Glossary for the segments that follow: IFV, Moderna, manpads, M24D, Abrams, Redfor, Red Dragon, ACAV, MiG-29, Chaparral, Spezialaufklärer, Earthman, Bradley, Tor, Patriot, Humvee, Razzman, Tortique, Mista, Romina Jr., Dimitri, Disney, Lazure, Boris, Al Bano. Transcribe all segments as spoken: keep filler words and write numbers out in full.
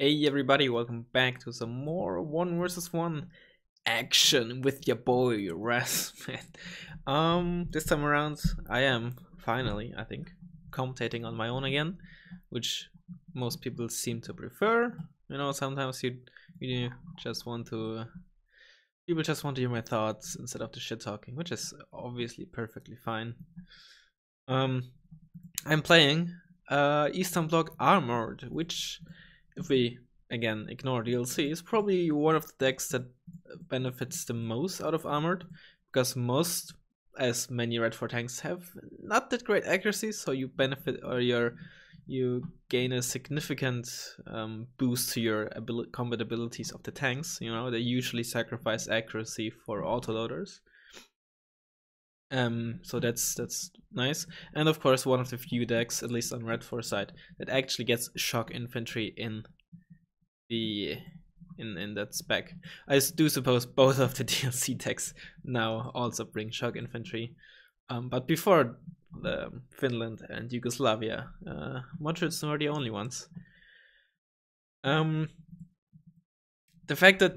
Hey everybody, welcome back to some more one versus one action with your boy Razzman. Um, this time around I am finally, I think, commentating on my own again, which most people seem to prefer. You know, sometimes you you just want to people just want to hear my thoughts instead of the shit talking, which is obviously perfectly fine. Um, I'm playing uh Eastern Block Armored, which, if we again ignore D L C, is probably one of the decks that benefits the most out of Armored, because most, as many Redfor tanks have not that great accuracy, so you benefit or your you gain a significant um, boost to your abil combat abilities of the tanks. You know, they usually sacrifice accuracy for autoloaders. Um, so that's that's nice, and of course one of the few decks, at least on Redfor side, that actually gets shock infantry in the in in that spec. I do suppose both of the D L C decks now also bring shock infantry, um, but before the Finland and Yugoslavia, uh, Mordschutz were the only ones. Um, the fact that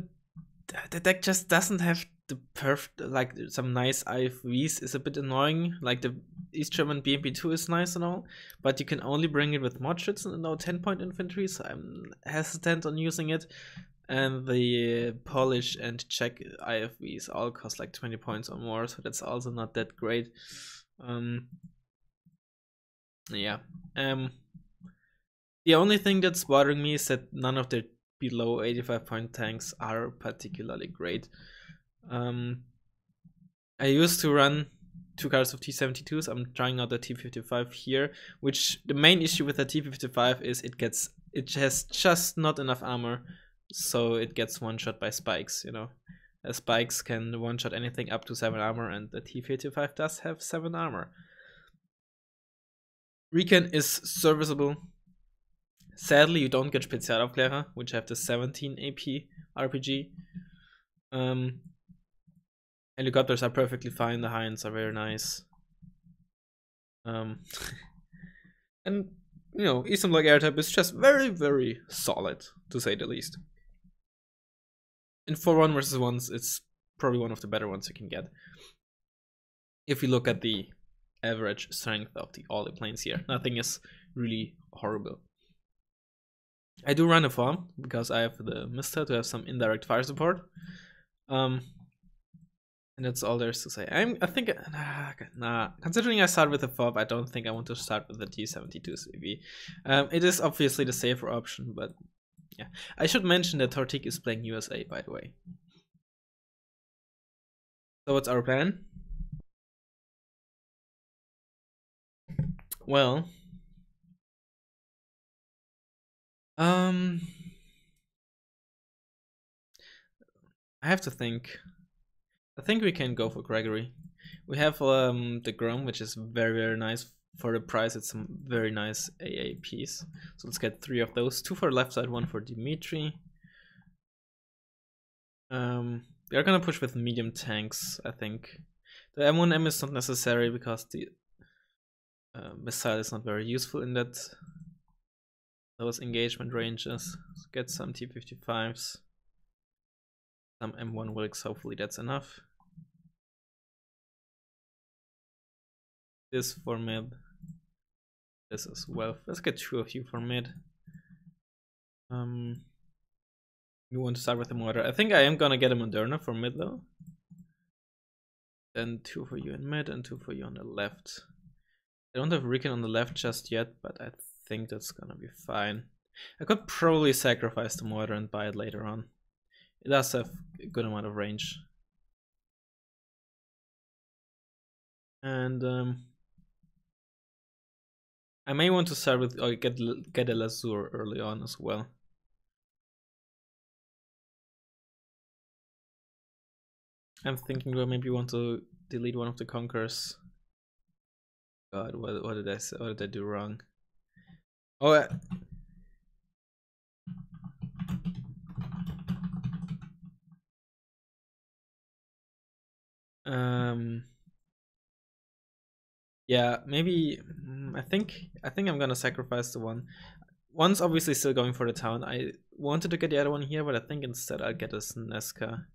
the deck just doesn't have the perfect, like, some nice I F Vs is a bit annoying. Like, the East German B M P two is nice and all, but you can only bring it with Mordschutz and no ten point infantry, so I'm hesitant on using it. And the Polish and Czech I F Vs all cost like twenty points or more, so that's also not that great. Um, yeah. Um, the only thing that's bothering me is that none of the below eighty-five point tanks are particularly great. Um, I used to run two cars of T seventy-twos. I'm trying out the T fifty-five here, which the main issue with the T fifty-five is it gets it has just not enough armor, so it gets one shot by spikes. You know, uh, spikes can one shot anything up to seven armor, and the T fifty-five does have seven armor. Recon is serviceable. Sadly, you don't get Spezialaufklärer, which have the seventeen A P R P G. Um. Helicopters are perfectly fine, the high ends are very nice. Um, and, you know, Eastern Bloc air type is just very, very solid, to say the least. And for one versus ones, it's probably one of the better ones you can get, if you look at the average strength of the all the planes here. Nothing is really horrible. I do run a farm, because I have the Mista to have some indirect fire support. Um... And that's all there is to say. I'm, I think, nah, nah. Considering I start with a fob, I don't think I want to start with the T seventy-two C V. Um, it is obviously the safer option, but yeah. I should mention that Tortique is playing U S A, by the way. So what's our plan? Well, um, I have to think. I think we can go for Gregory. We have um, the Grom, which is very, very nice for the price. It's some very nice A A Ps. So let's get three of those. Two for left side, one for Dimitri. Um, we are going to push with medium tanks, I think. The M one M is not necessary because the uh, missile is not very useful in that those engagement ranges. Let's get some T fifty-fives. Some M one Wilks, hopefully that's enough. This for mid. This as well. Let's get two of you for mid. Um, you want to start with the Moderna. I think I am gonna get a Moderna for mid though. Then two for you in mid and two for you on the left. I don't have Recon on the left just yet, but I think that's gonna be fine. I could probably sacrifice the Moderna and buy it later on. It does have a good amount of range. And um, I may want to start with, or get, get a Lazure early on as well. I'm thinking we maybe want to delete one of the Conquerors. God, what, what did I say? What did I do wrong? Oh, I Um. Yeah, maybe. I think. I think I'm gonna sacrifice the one. One's obviously still going for the town. I wanted to get the other one here, but I think instead I'll get this Nesca.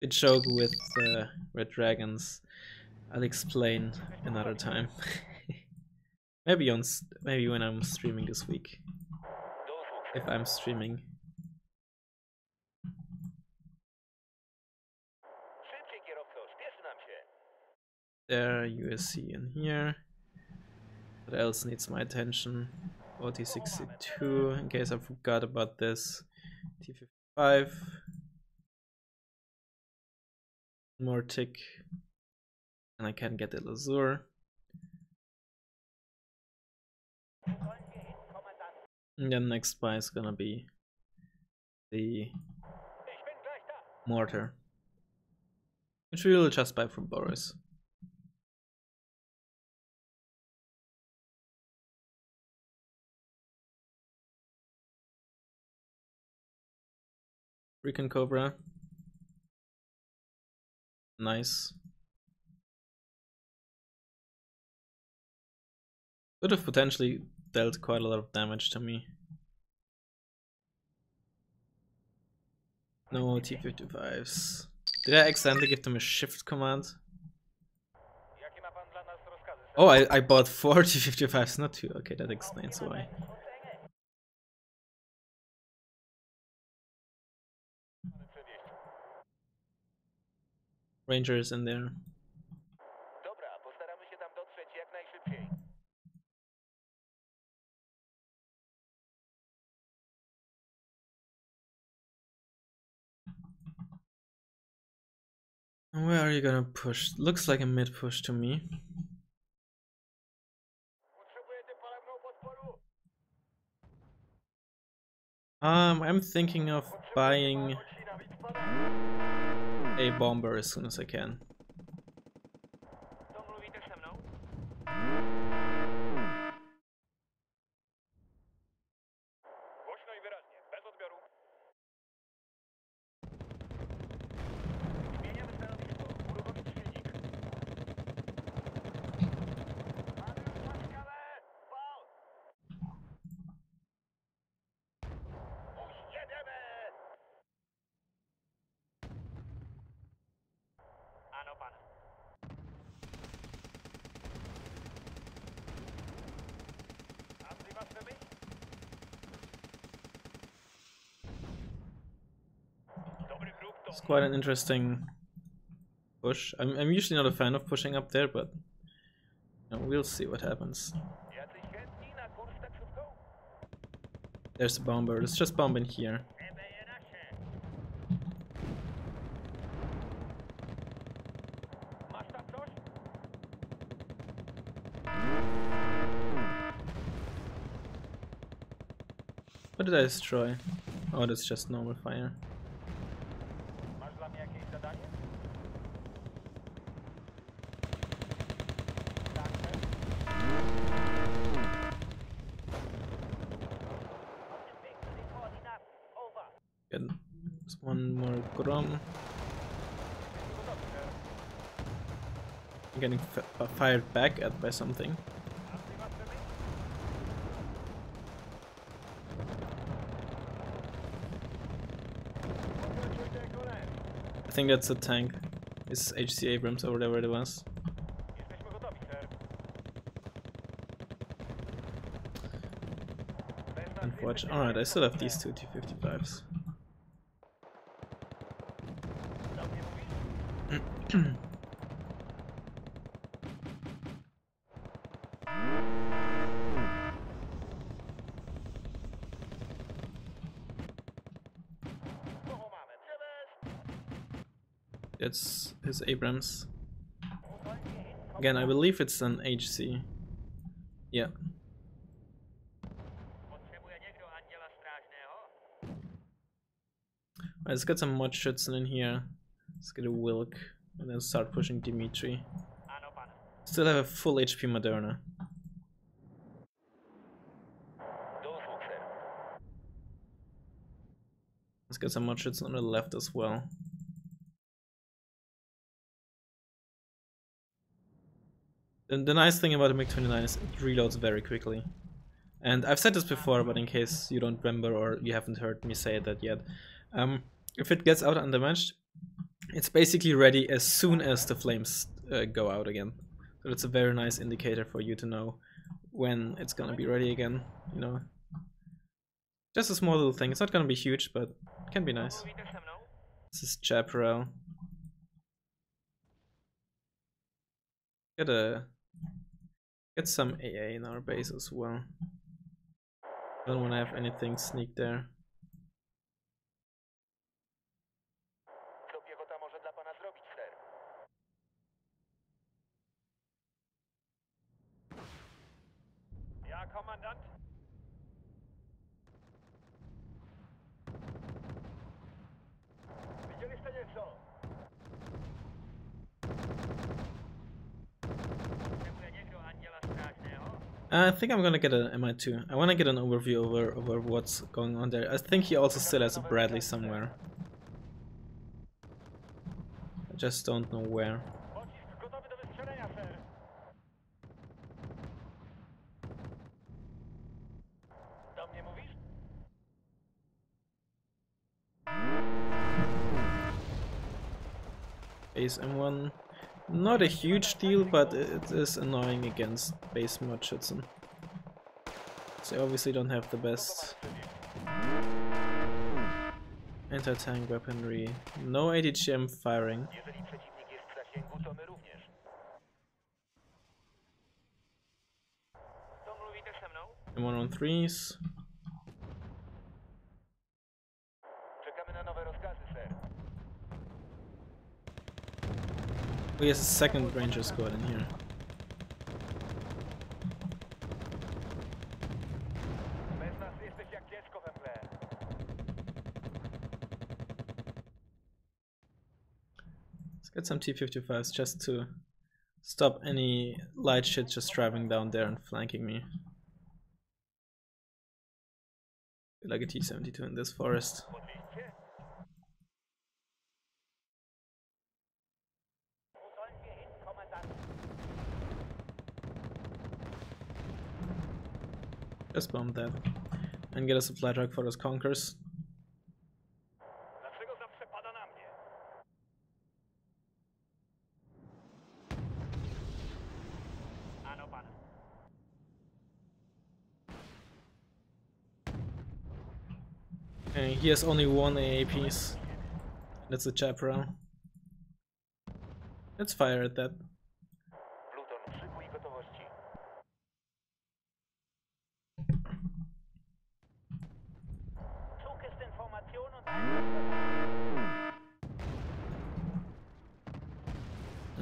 Good joke with uh, Red Dragons. I'll explain another time. Maybe on, maybe when I'm streaming this week. If I'm streaming. There, U S C in here. What else needs my attention? O T sixty-two, in case I forgot about this. T fifty-five. More tick. And I can get the Lazure. And then next buy is gonna be the mortar, which we will just buy from Boris. Recon Cobra. Nice. Could have potentially dealt quite a lot of damage to me. No T fifty-fives. Did I accidentally give them a shift command? Oh, I, I bought four T fifty-fives, not two. Okay, that explains why. Rangers in there. Where are you gonna push? Looks like a mid push to me. Um, I'm thinking of buying a bomber as soon as I can. It's quite an interesting push. I'm, I'm usually not a fan of pushing up there, but you know, we'll see what happens. There's a bomber. Let's just bomb in here. What did I destroy? Oh, that's just normal fire. Grom. I'm getting f fired back at by something. I think that's a tank. It's H C Abrams or whatever it was. Unfortunately. Alright, I still have these two T fifty-fives. It's his Abrams. Again, I believe it's an H C. Yeah. Right, let's get some Mordschützen in here. Let's get a Wilk. And then start pushing Dimitri. Still have a full H P Moderna. Let's get some Mordschutz on the left as well. The, the nice thing about the MiG twenty-nine is it reloads very quickly. And I've said this before, but in case you don't remember or you haven't heard me say that yet. Um, if it gets out undamaged, it's basically ready as soon as the flames uh, go out again. So that's a very nice indicator for you to know when it's gonna be ready again, you know. Just a small little thing. It's not gonna be huge, but it can be nice. This is Chaparral. Get a get some A A in our base as well. Don't wanna have anything sneak there. I think I'm gonna get an M I two. I wanna get an overview over, over what's going on there. I think he also still has a Bradley somewhere. I just don't know where. Base M one. Not a huge deal, but it is annoying against base Mordschützen. So obviously don't have the best anti-tank weaponry. No A D G M firing. M one threes. Oh, yes, a second Ranger squad in here. Let's get some T fifty-fives just to stop any light shit just driving down there and flanking me. Feel like a T seventy-two in this forest. Just bomb that and get a supply truck for those Conquerors. And he has only one A A piece. That's a Chaparral. Let's fire at that.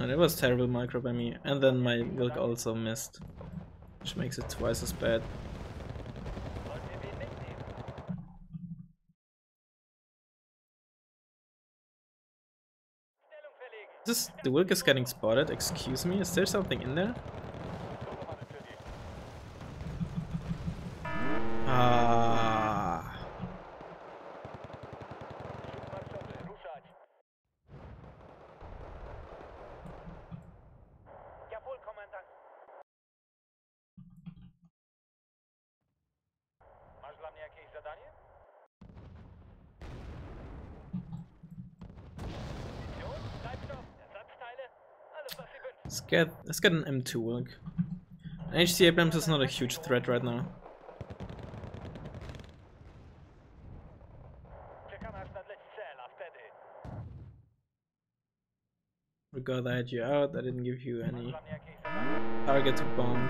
It was terrible micro by me, and then my Wilk also missed, which makes it twice as bad. This, the Wilk is getting spotted, excuse me, is there something in there? Let's get, let's get an M two Wilk. An H C Abrams is not a huge threat right now. We got I had you out, I didn't give you any target to bomb.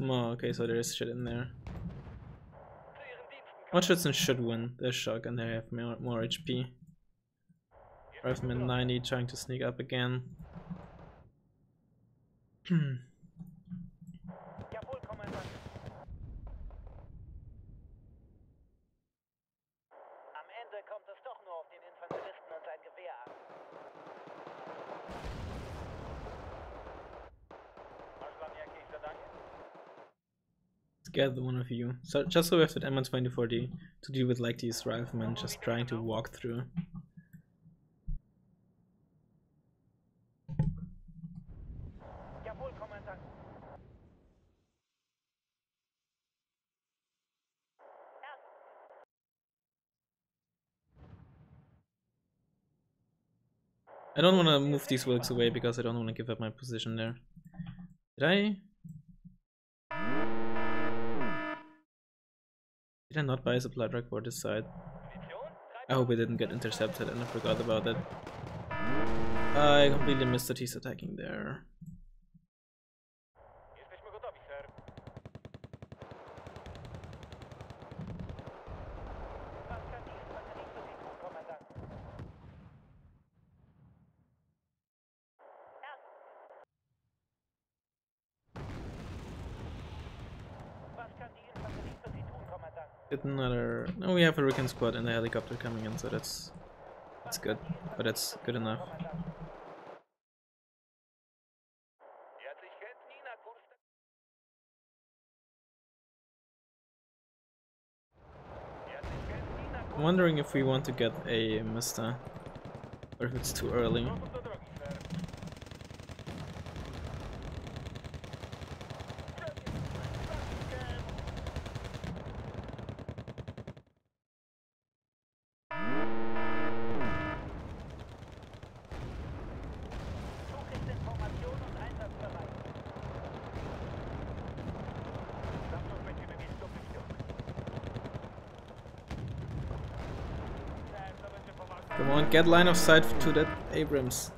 Oh, okay, so there is shit in there. Mordschützen should win their shotgun, they have more, more H P. Earthman ninety trying to sneak up again. to get the one of you. So just so we have that M twenty-four D to deal with like these riflemen just trying to walk through. I don't want to move these Wilks away because I don't want to give up my position there. Did I? Did I not buy a supply truck for this side? I hope I didn't get intercepted and I forgot about it. I completely missed that he's attacking there. Another. No, we have a recon squad and a helicopter coming in, so that's that's good. But that's good enough. I'm wondering if we want to get a Mista or if it's too early. Get line of sight to that Abrams.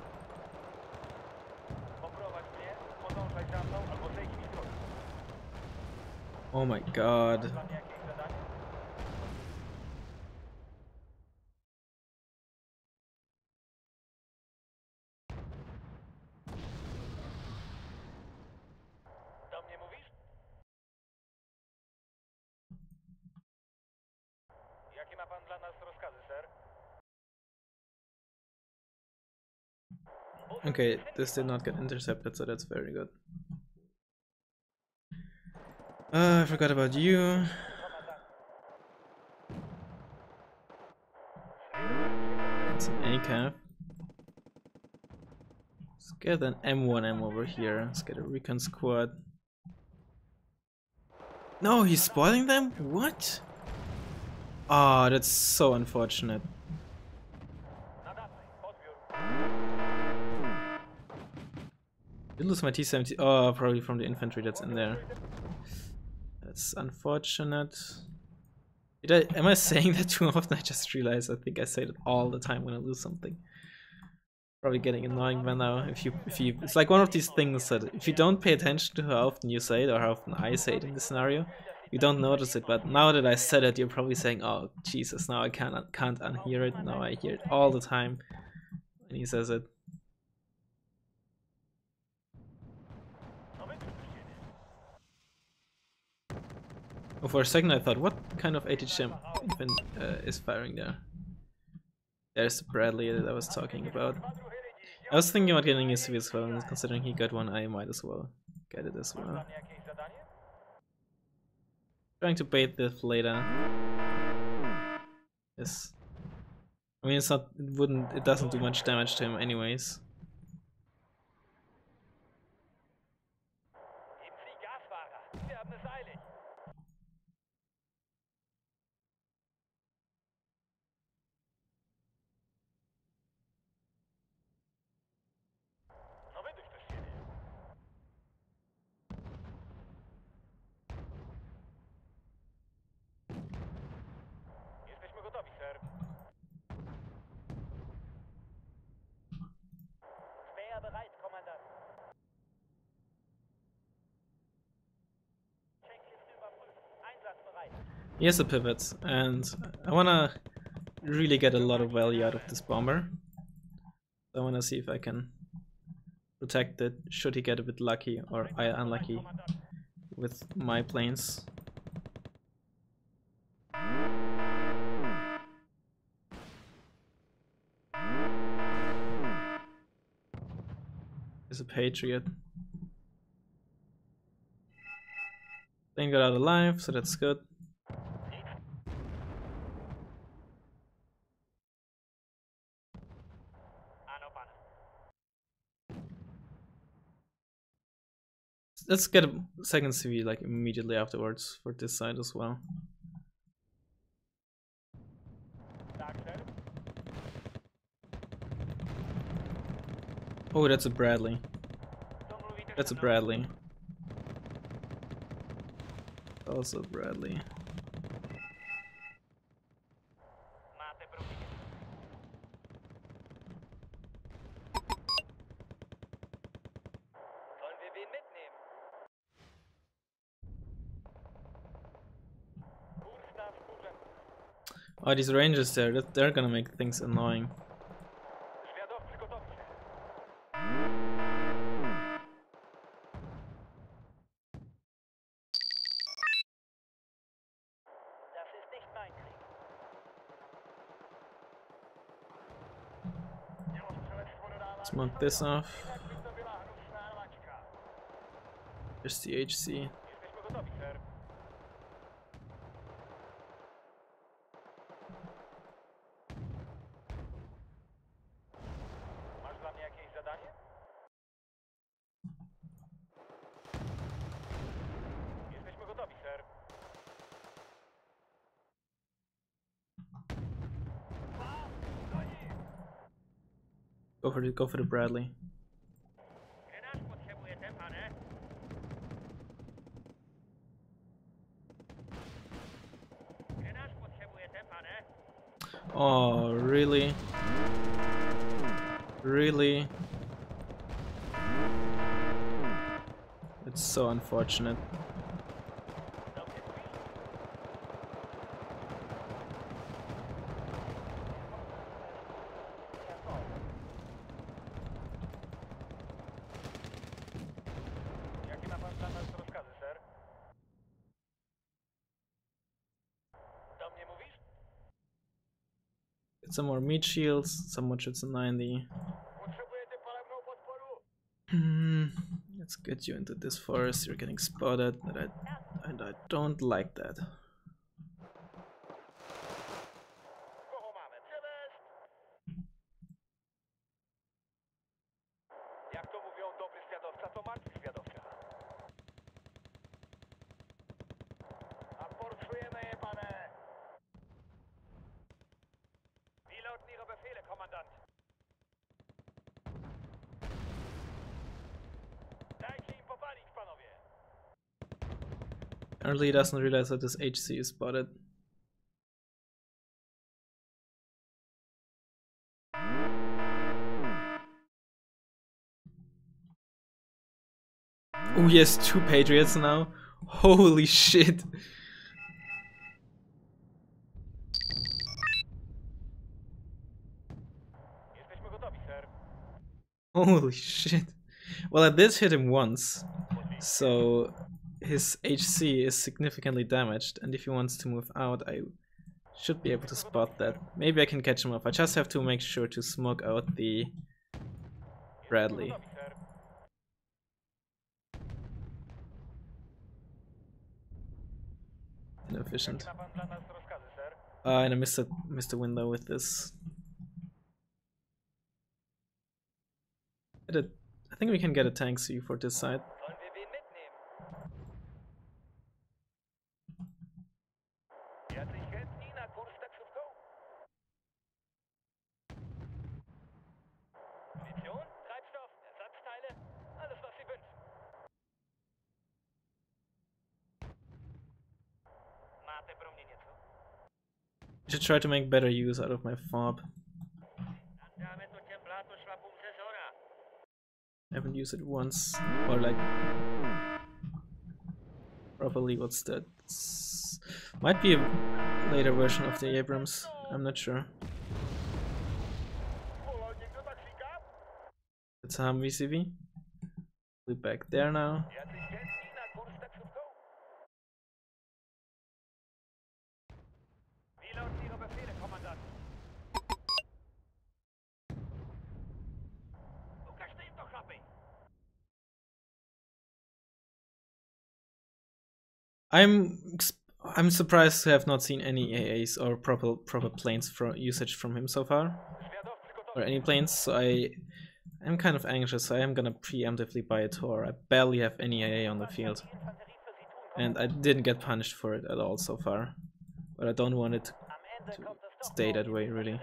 Oh my god. Okay, this did not get intercepted, so that's very good. Uh, I forgot about you. It's an A C A V. Let's get an M one M over here. Let's get a recon squad. No, he's spoiling them? What? Ah, oh, that's so unfortunate. I lose my T seventy. Oh, probably from the infantry that's in there. That's unfortunate. Did I, am I saying that too often? I just realized I think I say it all the time when I lose something. Probably getting annoying by now. If you, if you, it's like one of these things that if you don't pay attention to how often you say it or how often I say it in this scenario, you don't notice it. But now that I said it, you're probably saying, "Oh Jesus, now I can't can't unhear it." Now I hear it all the time, and he says it. Oh, for a second I thought, what kind of A D G M uh, is firing there? There's the Bradley that I was talking about. I was thinking about getting a U S C as well, and considering he got one, I might as well get it as well. Trying to bait this later. Yes. I mean, it's not. It wouldn't. It doesn't do much damage to him, anyways. Here's the pivots, and I wanna really get a lot of value out of this bomber. I wanna see if I can protect it, should he get a bit lucky or I unlucky with my planes. There's a Patriot. I think and got out alive, so that's good. Let's get a second C V like immediately afterwards for this side as well. Oh, that's a Bradley. That's a Bradley. Also Bradley. Oh, these Rangers there, they're gonna make things annoying. Smoke this off. There's the H C. Go for the, go for the Bradley. Oh, really? Really? It's so unfortunate. Some more meat shields, some more Mordschutz ninety. Let's get you into this forest. You're getting spotted, and I, and I don't like that. Apparently he doesn't realize that this H C is spotted. Oh, he has two Patriots now. Holy shit. Holy shit. Well, I did hit him once, so his H C is significantly damaged, and if he wants to move out, I should be able to spot that. Maybe I can catch him off. I just have to make sure to smoke out the Bradley. Inefficient. Uh, and I missed a, missed a window with this. I think we can get a tank C for this side. I should try to make better use out of my fob. I haven't used it once, or like properly. What's that? It's, might be a later version of the Abrams, I'm not sure. It's a Humvee C V. We're back there now. I'm I'm surprised to have not seen any A As or proper proper planes for usage from him so far, or any planes. So I I'm kind of anxious. So I am gonna preemptively buy a Tor. I barely have any A A on the field, and I didn't get punished for it at all so far. But I don't want it to stay that way, really.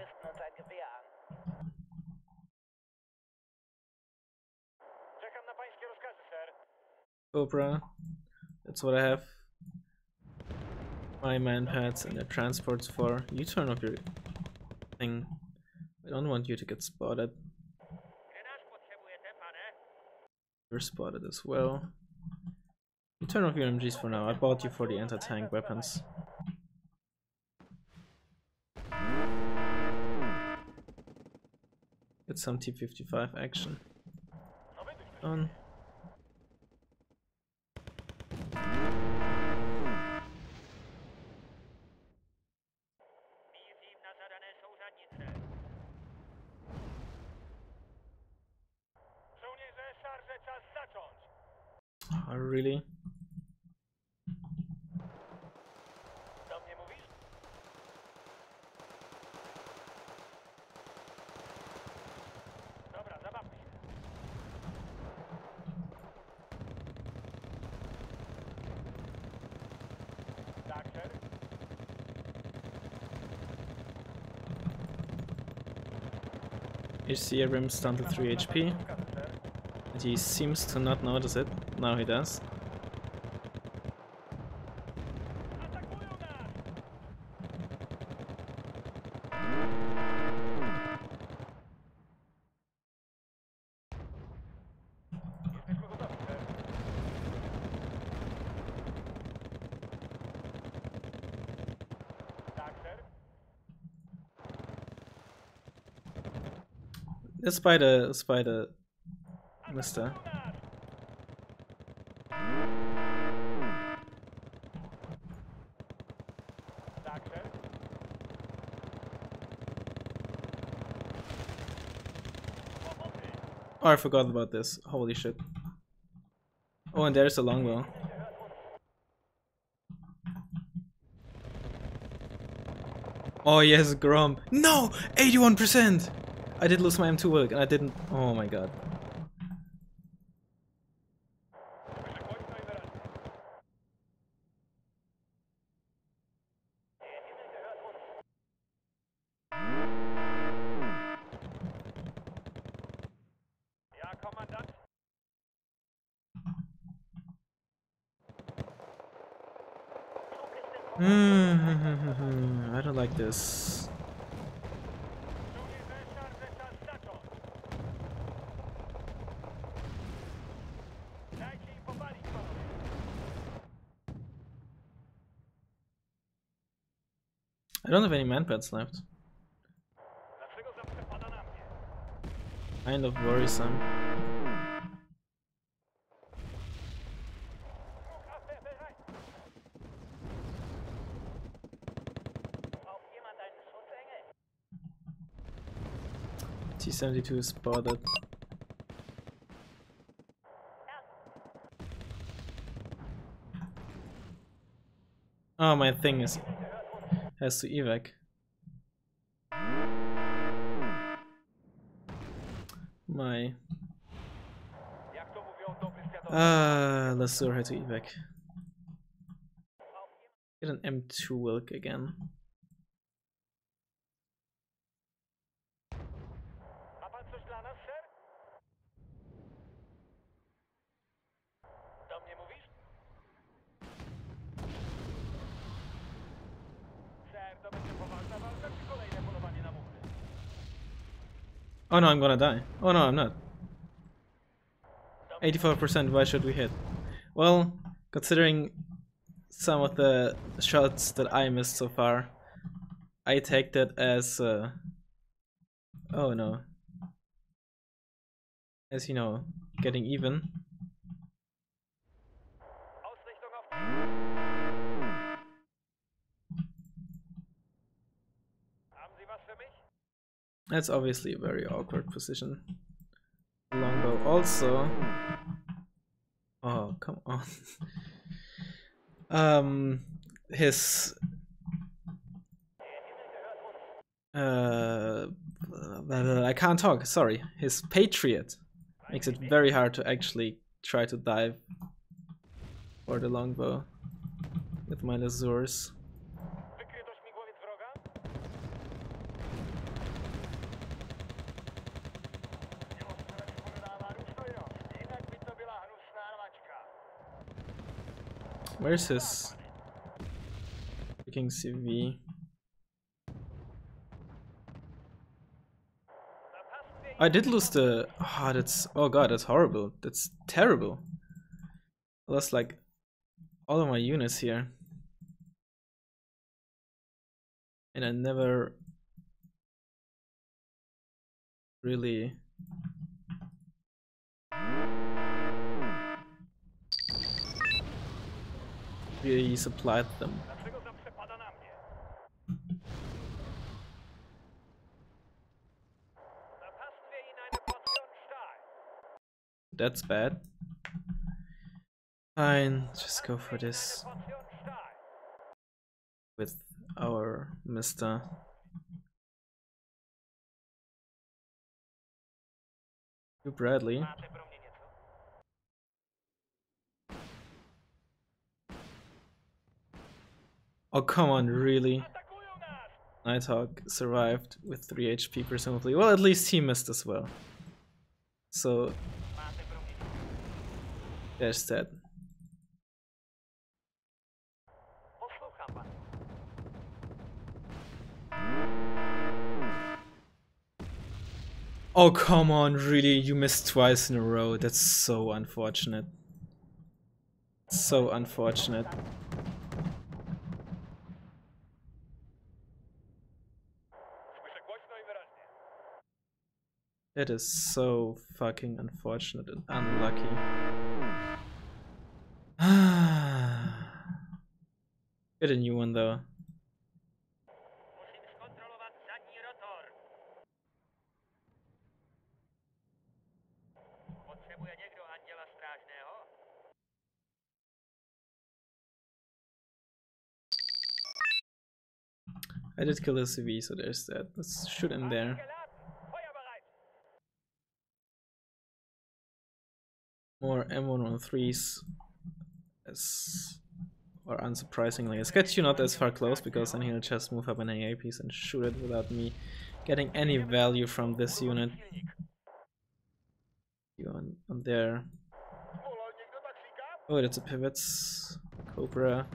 Cobra, that's what I have. My man pads and their transports for. You turn off your thing. I don't want you to get spotted. You're spotted as well. You turn off your M Gs for now. I bought you for the anti-tank weapons. Get some T fifty-five action. Done. Oh, really? H C R rims down to three H P, and he seems to not notice it. Now he does. Despite a spider, Mista. Oh, I forgot about this. Holy shit. Oh, and there's a longbow. Oh, yes, Grom. No! eighty-one percent! I did lose my M two Wilk and I didn't. Oh my god. Mm-hmm. I don't like this. I don't have any manpads left. Kind of worrisome. T seventy-two is spotted. Oh, my thing is... has to evac. My. Ah, Lazure had to evac. Get an M two Wilk again. Oh no, I'm gonna die. Oh no, I'm not. eighty-four percent, why should we hit? Well, considering some of the shots that I missed so far, I take that as... Uh... Oh no. As you know, getting even. That's obviously a very awkward position. Longbow also. Oh, come on. um, his uh, I can't talk, sorry, his Patriot makes it very hard to actually try to dive for the longbow with my Lazures. Where's his freaking C V? I did lose the. Oh, that's. Oh god, that's horrible. That's terrible. I lost like all of my units here. And I never really. He supplied them. That's bad. Fine, just go for this with our Mista. You Bradley. Oh come on, really? Nighthawk survived with three H P presumably. Well, at least he missed as well. So there's that. Oh come on, really? You missed twice in a row. That's so unfortunate. So unfortunate. It is so fucking unfortunate and unlucky. Get a new one though. I did kill a C V, so there's that. Let's shoot him there. More M one thirteens as, or unsurprisingly. Let's get you not as far close, because then he'll just move up an A A piece and shoot it without me getting any value from this unit. You on, on there. Oh, that's a pivots. Cobra.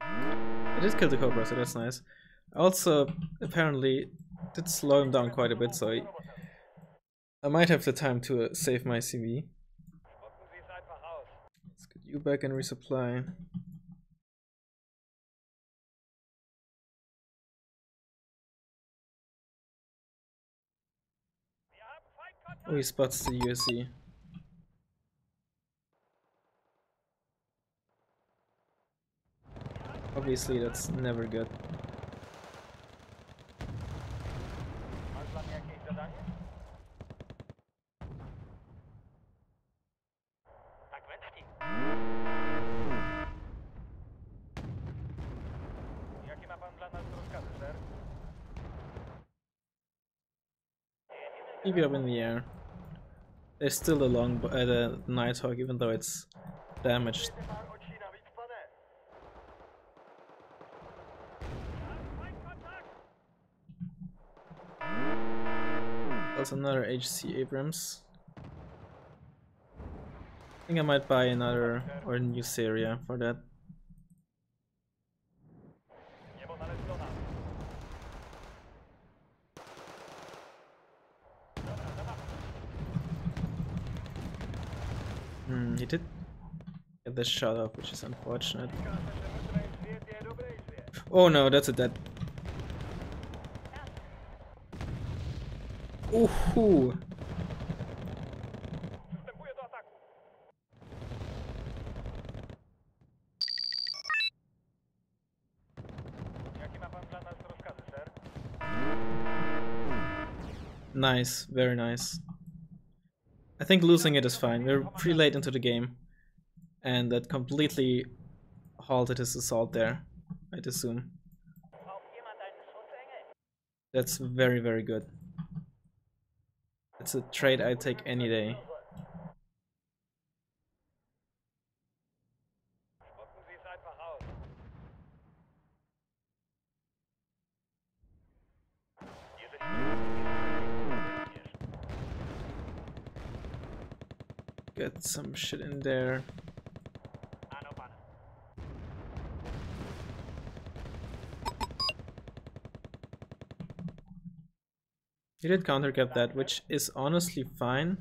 I just killed the Cobra, so that's nice. Also, apparently, did slow him down quite a bit, so he, I might have the time to uh, save my C V. Let's get you back and resupply. Oh, he spots the U S C. Obviously, that's never good. Keep it up in the air. There's still a long uh, the Nighthawk, even though it's damaged. That's another H C Abrams. I think I might buy another or a new Seria for that. He did get the shot up, which is unfortunate. Oh no, that's a dead. Ooh. Nice, very nice. I think losing it is fine. We're pretty late into the game. And that completely halted his assault there, I'd assume. That's very, very good. It's a trade I'd take any day. Get some shit in there. He did countercap that, which is honestly fine.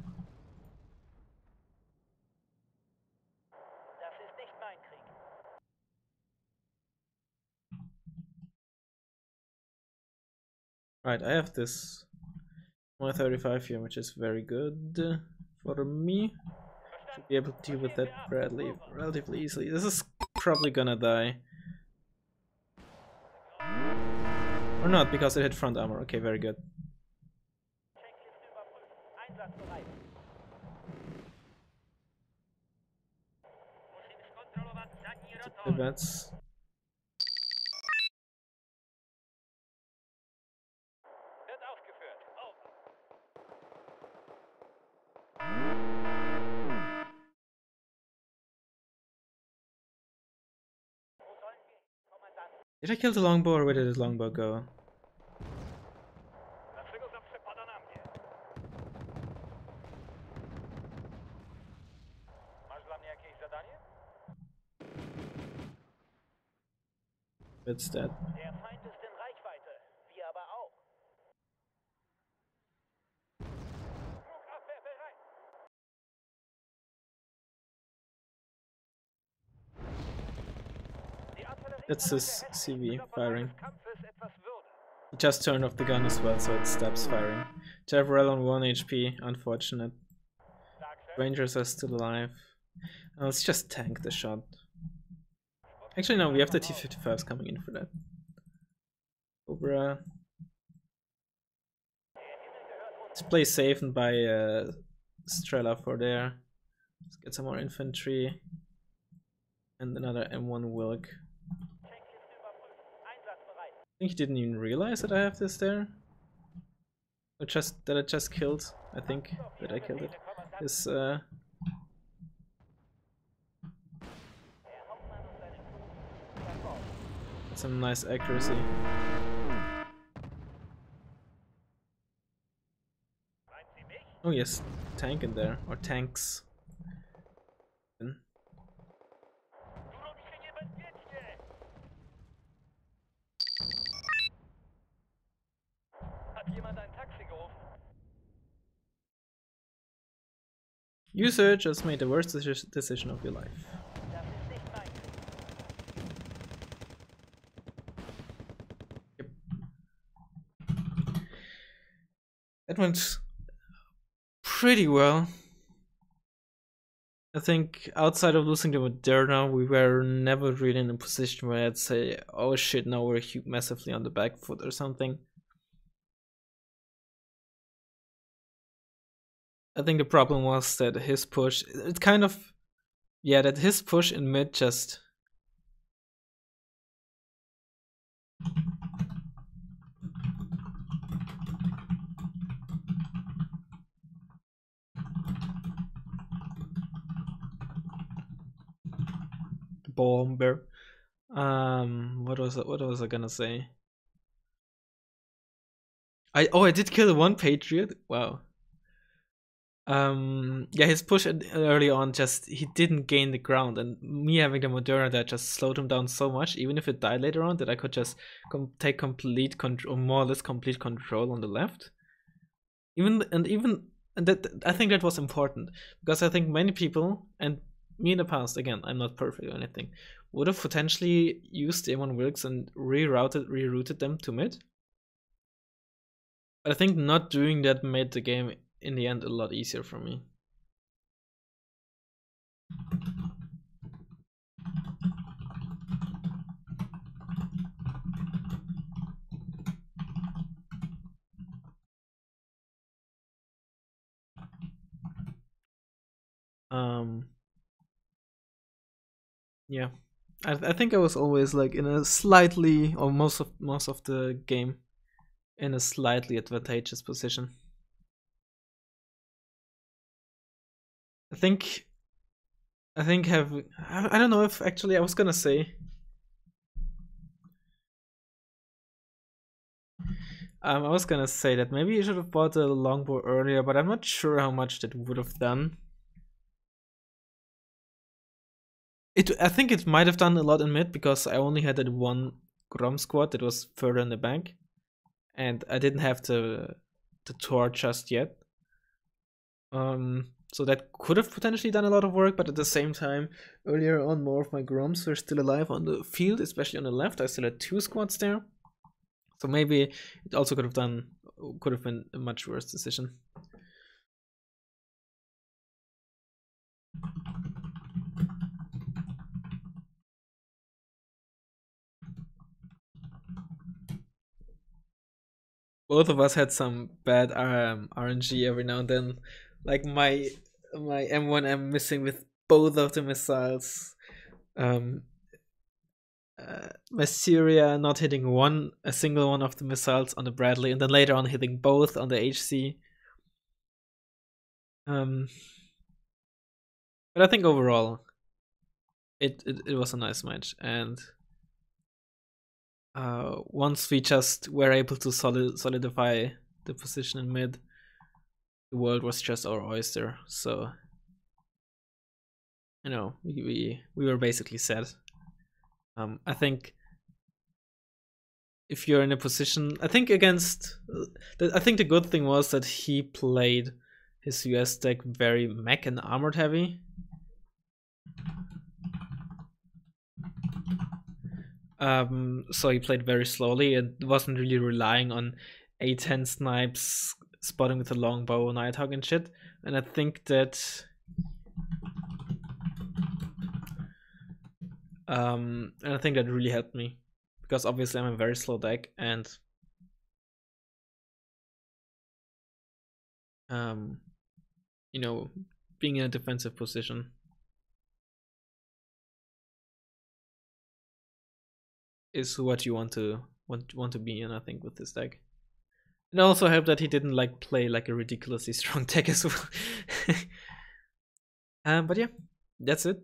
Right, I have this one thirty-five here, which is very good for me. Should be able to deal with that Bradley relatively easily. This is probably gonna die. Or not, because it hit front armor. Okay, very good. That's did I kill the longbow or where did the longbow go? That's that. That's his C V firing. He just turned off the gun as well, so it stops firing. Chaparral on one H P, unfortunate. Rangers are still alive. Oh, let's just tank the shot. Actually, no, we have the T fifty-fives coming in for that. Cobra. Let's play safe and buy a Strela for there. Let's get some more infantry. And another M one Wilk. I think he didn't even realize that I have this there. Or just that I just killed. I think that I killed it. This, uh... some nice accuracy. Oh yes, tank in there, or tanks. You, sir, just made the worst deci- decision of your life. That went pretty well. I think outside of losing the Moderna, we were never really in a position where I'd say, oh shit, now we're massively on the back foot or something. I think the problem was that his push, it kind of, yeah, that his push in mid just... Bomber. Um, what was I, what was I gonna say? I oh I did kill one Patriot. Wow. Um, yeah, his push early on just he didn't gain the ground, and me having the Moderna that just slowed him down so much. Even if it died later on, that I could just com take complete control, or more or less complete control on the left. Even and even and that I think that was important because I think many people and. Me in the past, again, I'm not perfect or anything, would have potentially used the M one Wilks and rerouted, rerouted them to mid. But I think not doing that made the game in the end a lot easier for me. Um, yeah, I, I think I was always like in a slightly, or most of most of the game, in a slightly advantageous position. I think, I think have I, I don't know if actually I was gonna say. Um, I was gonna say that maybe you should have bought a longbow earlier, but I'm not sure how much that would have done. It, I think it might have done a lot in mid because I only had that one Grom squad that was further in the back, and I didn't have the the Tor just yet. Um. So that could have potentially done a lot of work, but at the same time, earlier on, more of my Groms were still alive on the field, especially on the left. I still had two squads there, so maybe it also could have done, could have been a much worse decision. Both of us had some bad um, R N G every now and then. Like my my M one M missing with both of the missiles, um, uh, my Syria not hitting one a single one of the missiles on the Bradley, and then later on hitting both on the H C. Um, but I think overall, it it, it was a nice match, and uh, once we just were able to solid solidify the position in mid, the world was just our oyster, so you know we we, we were basically set. Um, I think if you're in a position, I think against, I think the good thing was that he played his U S deck very mech and armored heavy. Um, so he played very slowly and wasn't really relying on A ten snipes, spotting with a longbow, Nighthawk and shit, and I think that um, and I think that really helped me, because obviously I'm a very slow deck, and um, you know, being in a defensive position, is what you want to want want to be in, I think, with this deck. And I also hope that he didn't like play like a ridiculously strong deck as well. um, but yeah, that's it.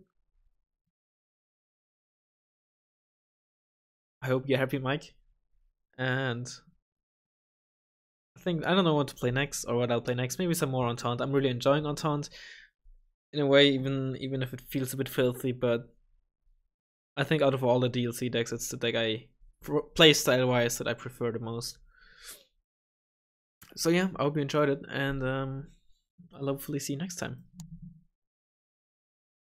I hope you're happy, Mike. And I think I don't know what to play next or what I'll play next. Maybe some more Entente. I'm really enjoying Entente in a way, even even if it feels a bit filthy. But I think out of all the D L C decks, it's the deck I play style wise that I prefer the most. So yeah, I hope you enjoyed it, and um, I'll hopefully see you next time.